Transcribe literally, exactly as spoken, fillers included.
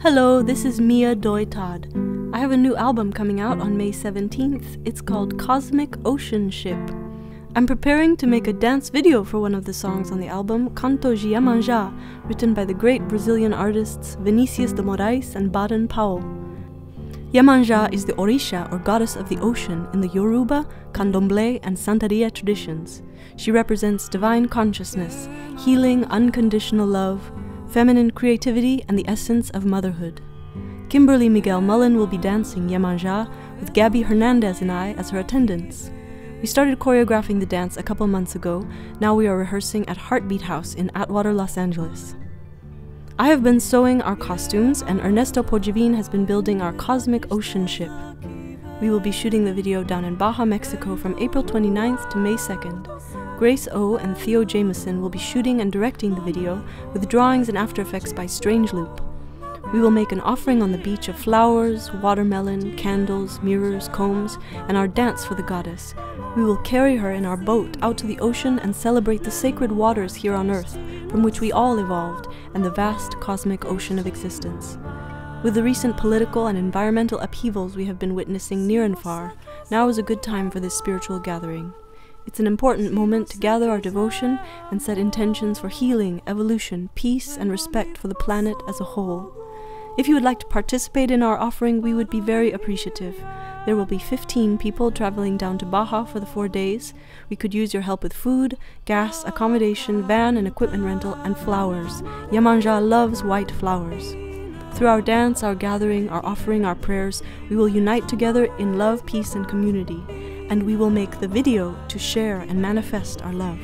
Hello, this is Mia Doi Todd. I have a new album coming out on May seventeenth. It's called Cosmic Ocean Ship. I'm preparing to make a dance video for one of the songs on the album, Canto de Iemanja, written by the great Brazilian artists Vinicius de Moraes and Baden Powell. Iemanja is the orisha, or goddess of the ocean, in the Yoruba, Candomblé, and Santaria traditions. She represents divine consciousness, healing, unconditional love, feminine creativity, and the essence of motherhood. Kimberly Miguel Mullen will be dancing Iemanja with Gabby Hernandez and I as her attendants. We started choreographing the dance a couple months ago. Now we are rehearsing at Heartbeat House in Atwater, Los Angeles. I have been sewing our costumes, and Ernesto Pojavin has been building our Cosmic Ocean Ship. We will be shooting the video down in Baja, Mexico from April twenty-ninth to May second. Grace O and Theo Jameson will be shooting and directing the video with drawings and After Effects by Strangeloop. We will make an offering on the beach of flowers, watermelon, candles, mirrors, combs, and our dance for the goddess. We will carry her in our boat out to the ocean and celebrate the sacred waters here on Earth, from which we all evolved, and the vast cosmic ocean of existence. With the recent political and environmental upheavals we have been witnessing near and far, now is a good time for this spiritual gathering. It's an important moment to gather our devotion and set intentions for healing, evolution, peace, and respect for the planet as a whole. If you would like to participate in our offering, we would be very appreciative. There will be fifteen people traveling down to Baja for the four days. We could use your help with food, gas, accommodation, van and equipment rental, and flowers. Iemanja loves white flowers. Through our dance, our gathering, our offering, our prayers, we will unite together in love, peace, and community. And we will make the video to share and manifest our love.